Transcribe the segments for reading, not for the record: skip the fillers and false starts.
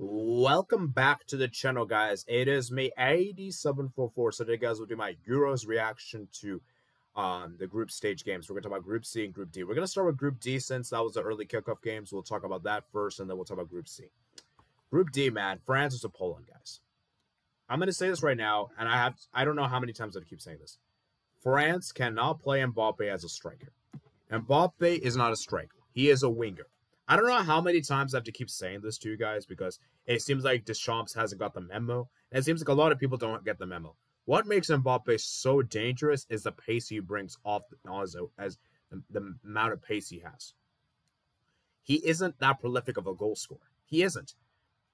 Welcome back to the channel, guys. It is me, AD744. So today, guys, we'll do my Euros reaction to the group stage games. We're going to talk about Group C and Group D. We're going to start with Group D since that was the early kickoff games. We'll talk about that first, and then we'll talk about Group C. Group D, man, France to Poland, guys. I'm going to say this right now, and I don't know how many times I keep saying this. France cannot play Mbappe as a striker. Mbappe is not a striker. He is a winger. I don't know how many times I have to keep saying this to you guys because it seems like Deschamps hasn't got the memo. And it seems like a lot of people don't get the memo. What makes Mbappe so dangerous is the pace he brings off the amount of pace he has. He isn't that prolific of a goal scorer. He isn't.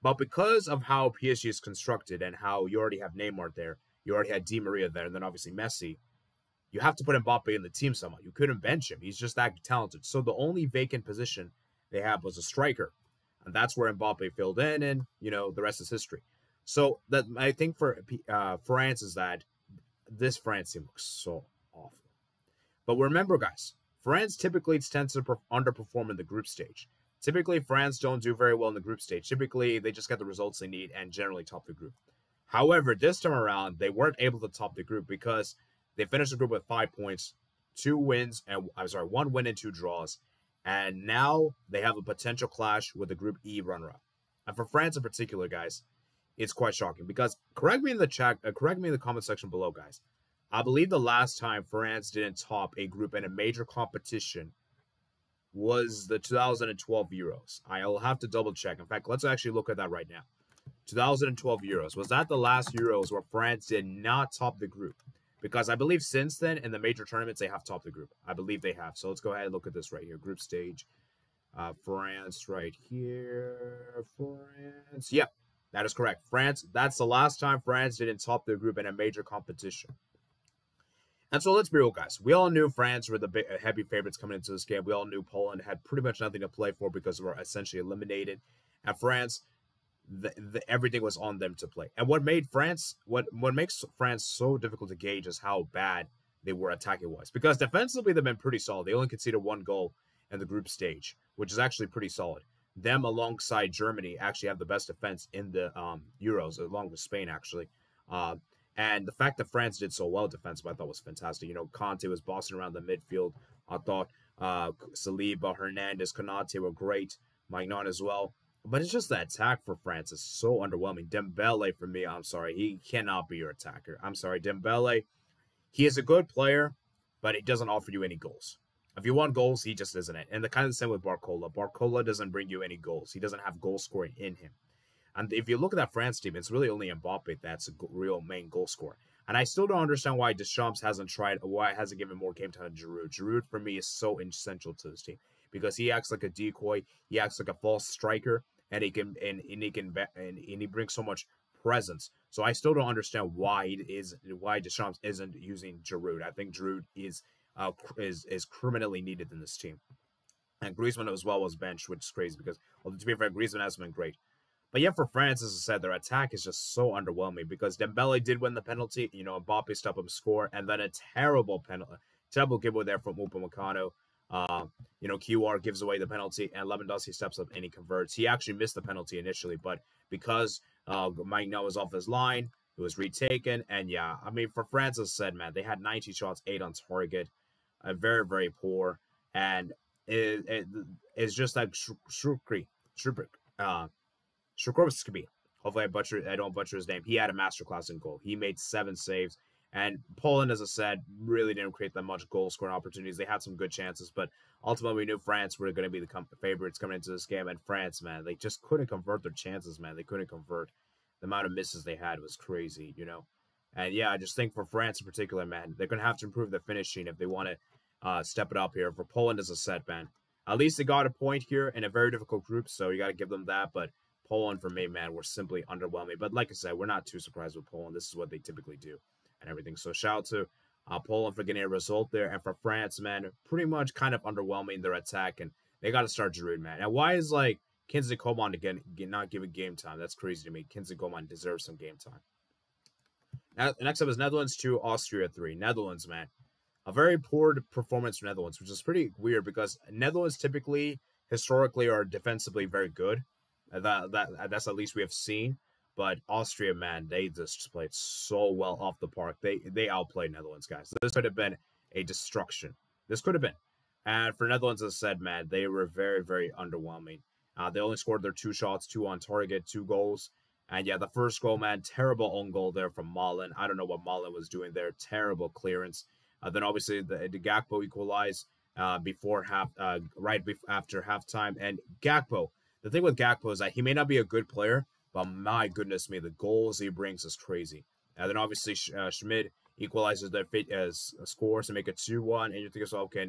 But because of how PSG is constructed and how you already have Neymar there, you already had Di Maria there, and then obviously Messi, you have to put Mbappe in the team somehow. You couldn't bench him. He's just that talented. So the only vacant position they have was a striker, and that's where Mbappe filled in, and you know the rest is history. So that I think for France is that this France team looks so awful. But remember, guys, France typically tends to underperform in the group stage. Typically, France don't do very well in the group stage. Typically, they just get the results they need and generally top the group. However, this time around, they weren't able to top the group because they finished the group with 5 points, one win and two draws. And now they have a potential clash with the Group E runner-up. And for France in particular, guys, it's quite shocking. Because correct me in the chat, correct me in the comment section below, guys. I believe the last time France didn't top a group in a major competition was the 2012 Euros. I'll have to double check. In fact, let's actually look at that right now. 2012 Euros. Was that the last Euros where France did not top the group? Because I believe since then, in the major tournaments, they have topped the group. I believe they have. So let's go ahead and look at this right here. Group stage. France right here. France. Yep, that is correct. France, that's the last time France didn't top their group in a major competition. And so let's be real, guys. We all knew France were the big, heavy favorites coming into this game. We all knew Poland had pretty much nothing to play for because they were essentially eliminated. And France, everything was on them to play. And what made France, what makes France so difficult to gauge is how bad they were attacking wise. Because defensively, they've been pretty solid. They only conceded one goal in the group stage, which is actually pretty solid. Them alongside Germany actually have the best defense in the Euros, along with Spain actually. And the fact that France did so well defensively, I thought was fantastic. You know, Kanté was bossing around the midfield. I thought Saliba, Hernandez, Konaté were great. Maignan as well. But it's just the attack for France is so underwhelming. Dembélé, for me, I'm sorry, he cannot be your attacker. I'm sorry, Dembélé, he is a good player, but he doesn't offer you any goals. If you want goals, he just isn't it. And the kind of the same with Barcola. Barcola doesn't bring you any goals. He doesn't have goal scoring in him. And if you look at that France team, it's really only Mbappe that's a real main goal scorer. And I still don't understand why Deschamps hasn't tried, why it hasn't given more game time to Giroud. Giroud, for me, is so essential to this team. Because he acts like a decoy, he acts like a false striker, and he can and he brings so much presence. So I still don't understand why Deschamps isn't using Giroud. I think Giroud is criminally needed in this team, and Griezmann as well was benched, which is crazy because, well, to be fair, Griezmann has been great, but yet for France, as I said, their attack is just so underwhelming because Dembélé did win the penalty, you know, Mbappe stopped him score, and then a terrible giveaway there from Upamecano. You know, QR gives away the penalty, and Lewandowski steps up and he converts. He actually missed the penalty initially, but because Maignan was off his line, it was retaken. And yeah, I mean, for France, as said, man, they had 90 shots, 8 on target, very, very poor. And it's just like Shukrovsky. Hopefully, I don't butcher his name. He had a masterclass in goal. He made 7 saves. And Poland, as I said, really didn't create that much goal-scoring opportunities. They had some good chances, but ultimately we knew France were going to be the favorites coming into this game. And France, man, they just couldn't convert their chances, man. They couldn't convert. The amount of misses they had was crazy, you know. And, yeah, I just think for France in particular, man, they're going to have to improve their finishing if they want to step it up here. For Poland, as I said, man, at least they got a point here in a very difficult group, so you got to give them that. But Poland, for me, man, were simply underwhelming. But like I said, we're not too surprised with Poland. This is what they typically do. And everything. So shout out to Poland for getting a result there. And for France, man, pretty much kind of underwhelming their attack. And they got to start Giroud, man. And why is, like, Kingsley Coman again not given game time? That's crazy to me. Kingsley Coman deserves some game time. Now, next up is Netherlands 2, Austria 3. Netherlands, man. A very poor performance for Netherlands, which is pretty weird because Netherlands typically, historically, are defensively very good. That's at least we have seen. But Austria, man, they just played so well off the park. They outplayed Netherlands, guys. This could have been a destruction. This could have been. And for Netherlands, as I said, man, they were very, very underwhelming. They only scored their 2 shots, 2 on target, 2 goals. And yeah, the first goal, man, terrible own goal there from Malen. I don't know what Malen was doing there. Terrible clearance. Then obviously the Gakpo equalized before half, right after halftime. And Gakpo, the thing with Gakpo is that he may not be a good player, but my goodness me, the goals he brings is crazy. And then obviously Schmidt equalizes their scores to make it 2-1. And you think, so, okay,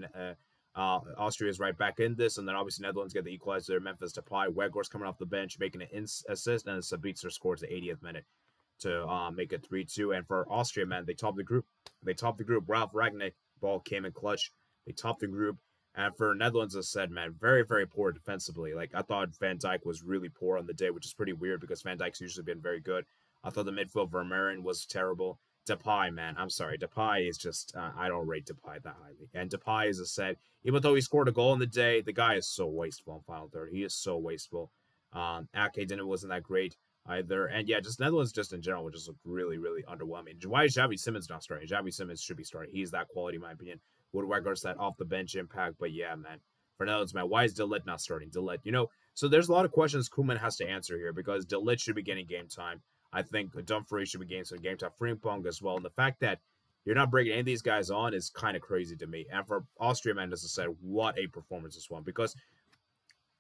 Austria is right back in this. And then obviously Netherlands get the equalizer. Memphis Depay, Weghorst coming off the bench, making an assist. And then Sabitzer scores the 80th minute to make it 3-2. And for Austria, man, they topped the group. They topped the group. Ralph Ragnick, ball came in clutch. They topped the group. And for Netherlands, as I said, man, very, very poor defensively. Like, I thought Van Dijk was really poor on the day, which is pretty weird because Van Dijk's usually been very good. I thought the midfield, Vermeeren, was terrible. Depay, man, I'm sorry. Depay is just, I don't rate Depay that highly. And Depay, as I said, even though he scored a goal on the day, the guy is so wasteful on final third. He is so wasteful. Ake didn't, wasn't that great either. And yeah, just Netherlands just in general just looked really, really underwhelming. Why is Xavi Simmons not starting? Xavi Simmons should be starting. He's that quality, in my opinion. Would Weghorst that off the bench impact? But yeah, man, for Netherlands, man, why is DeLitt not starting? DeLitt, you know, so there's a lot of questions Koeman has to answer here because DeLitt should be getting game time. I think Dumfries should be getting some game time. Frimpong as well. And the fact that you're not bringing any of these guys on is kind of crazy to me. And for Austria, man, as I said, what a performance this one. Because,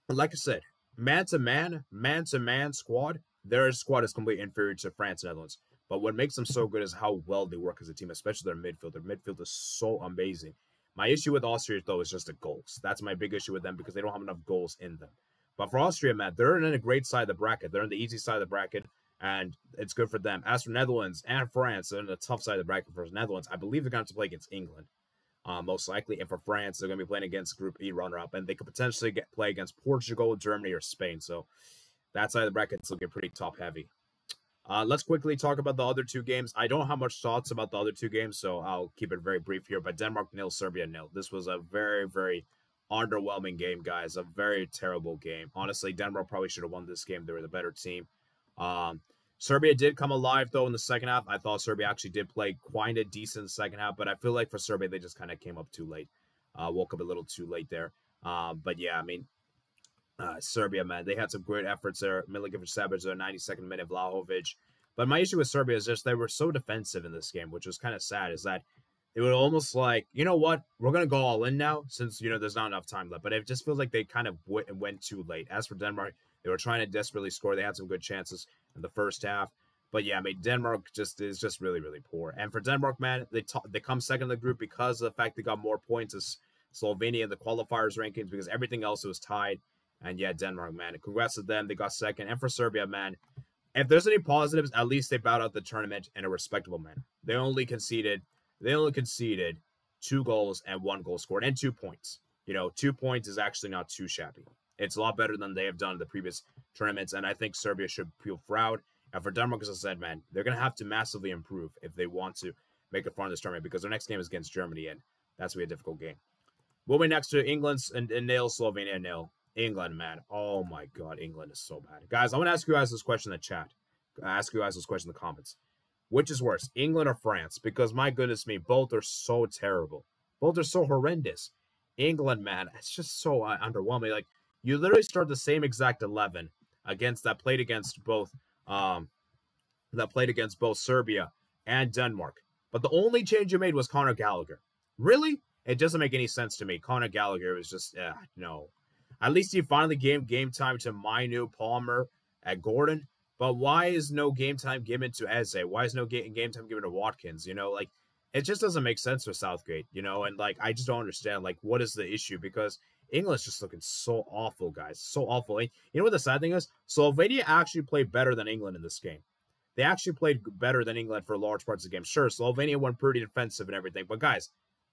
like I said, man-to-man squad, their squad is completely inferior to France and Netherlands. But what makes them so good is how well they work as a team, especially their midfield. Their midfield is so amazing. My issue with Austria, though, is just the goals. That's my big issue with them because they don't have enough goals in them. But for Austria, man, they're in a great side of the bracket. They're in the easy side of the bracket, and it's good for them. As for Netherlands and France, they're in the tough side of the bracket for Netherlands. I believe they're going to have to play against England, most likely. And for France, they're going to be playing against Group E runner-up, and they could potentially play against Portugal, Germany, or Spain. So that side of the bracket's looking pretty top-heavy. Let's quickly talk about the other 2 games. I don't have much thoughts about the other 2 games, so I'll keep it very brief here. But Denmark 0, Serbia 0. This was a very, very underwhelming game, guys. A very terrible game. Honestly, Denmark probably should have won this game. They were the better team. Serbia did come alive, though, in the second half. I thought Serbia actually did play quite a decent second half, but I feel like for Serbia, they just kind of came up too late. Woke up a little too late there. But yeah, I mean, Serbia, man, they had some great efforts there. Milinkovic-Savic, 92nd minute, Vlahovic. But my issue with Serbia is just they were so defensive in this game, which was kind of sad, is that it was almost like, you know what, we're going to go all in now since, you know, there's not enough time left. But it just feels like they kind of went too late. As for Denmark, they were trying to desperately score. They had some good chances in the first half. But yeah, I mean, Denmark just is just really, really poor. And for Denmark, man, they come second in the group because of the fact they got more points as Slovenia in the qualifiers rankings because everything else was tied. And yeah, Denmark, man, congrats to them. They got second. And for Serbia, man, if there's any positives, at least they bowed out the tournament in a respectable manner. They only conceded 2 goals and 1 goal scored and 2 points. You know, 2 points is actually not too shabby. It's a lot better than they have done in the previous tournaments. And I think Serbia should feel proud. And for Denmark, as I said, man, they're going to have to massively improve if they want to make it far in this tournament because their next game is against Germany, and that's going to be a difficult game. Moving next to England and 0, Slovenia 0. England, man. Oh, my God. England is so bad. Guys, I want to ask you guys this question in the chat. I ask you guys this question in the comments. Which is worse, England or France? Because, my goodness me, both are so terrible. Both are so horrendous. England, man, it's just so underwhelming. Like, you literally start the same exact 11 that played against both Serbia and Denmark. But the only change you made was Conor Gallagher. Really? It doesn't make any sense to me. Conor Gallagher was just, no. At least he finally gave game time to Mainu, Palmer, and Gordon. But why is no game time given to Eze? Why is no game time given to Watkins? You know, like, it just doesn't make sense for Southgate, you know? And, like, I just don't understand, like, what is the issue? Because England's just looking so awful, guys. So awful. And you know what the sad thing is? Slovenia actually played better than England in this game. They actually played better than England for large parts of the game. Sure, Slovenia went pretty defensive and everything. But, guys,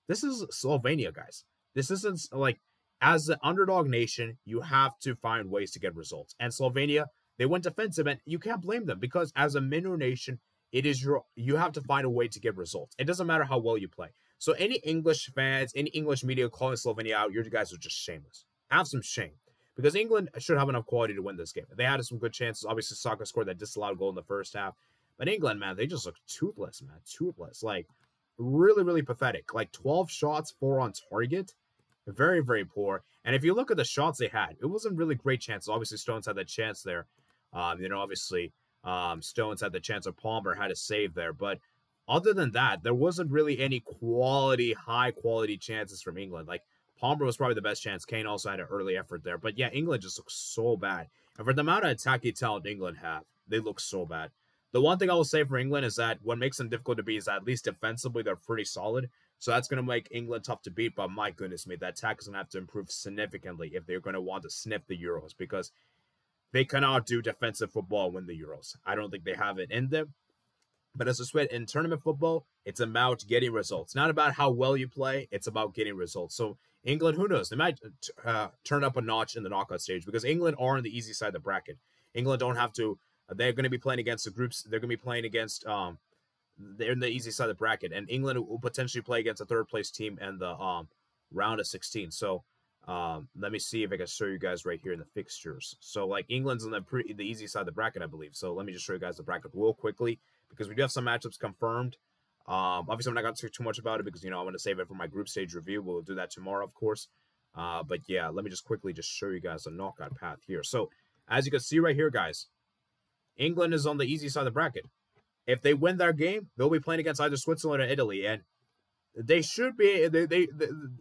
this is Slovenia, guys. This isn't, like... As an underdog nation, you have to find ways to get results. And Slovenia, they went defensive, and you can't blame them because as a minor nation, you have to find a way to get results. It doesn't matter how well you play. So any English fans, any English media calling Slovenia out, you guys are just shameless. Have some shame. because England should have enough quality to win this game. They had some good chances. Obviously, Saka scored that disallowed goal in the first half. But England, man, they just look toothless, man. Toothless. Like, really, really pathetic. Like, 12 shots, 4 on target. Very, very poor. And if you look at the shots they had, it wasn't really great chances. Obviously, Stones had that chance there. Stones had the chance of Palmer had a save there. But other than that, there wasn't really any quality, high-quality chances from England. Like, Palmer was probably the best chance. Kane also had an early effort there. But, yeah, England just looks so bad. And for the amount of attacking talent England have, they look so bad. The one thing I will say for England is that what makes them difficult to beat is that at least defensively they're pretty solid. So that's going to make England tough to beat. But my goodness me, that attack is going to have to improve significantly if they're going to want to sniff the Euros, because they cannot do defensive football when the Euros. I don't think they have it in them. But as I said, in tournament football, it's about getting results. Not about how well you play. It's about getting results. So England, who knows? They might turn up a notch in the knockout stage, because England are on the easy side of the bracket. England don't have to. They're going to be playing against the groups. They're going to be playing against, they're in the easy side of the bracket. And England will potentially play against a third-place team in the round of 16. So let me see if I can show you guys right here in the fixtures. So, like, England's on the easy side of the bracket, I believe. So let me just show you guys the bracket real quickly, because we do have some matchups confirmed. Obviously, I'm not going to talk too much about it because, you know, I want to save it for my group stage review. We'll do that tomorrow, of course. But, yeah, let me just quickly just show you guys the knockout path here. So, as you can see right here, guys, England is on the easy side of the bracket. If they win their game, they'll be playing against either Switzerland or Italy, and they should be.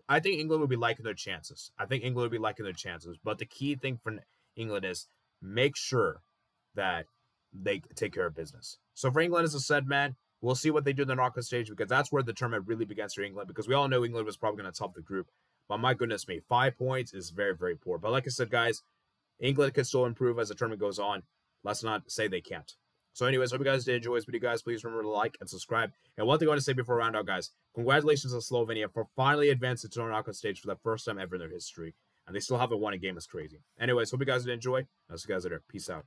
I think England will be liking their chances. I think England will be liking their chances. But the key thing for England is make sure that they take care of business. So for England, as I said, man, we'll see what they do in the knockout stage, because that's where the tournament really begins for England. Because we all know England was probably going to top the group. But my goodness me, 5 points is very, very poor. But like I said, guys, England can still improve as the tournament goes on. Let's not say they can't. So anyways, hope you guys did enjoy this video, guys. Please remember to like and subscribe. And one thing I want to say before I round out, guys, congratulations to Slovenia for finally advancing to the knockout stage for the first time ever in their history. And they still haven't won a game. It's crazy. Anyways, hope you guys did enjoy. I'll see you guys later. Peace out.